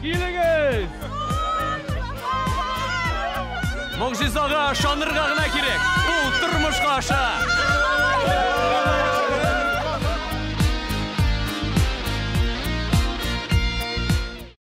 Келіңіз! Мұғжизаға, шанырғағына керек, бұл тұрмышқа аша!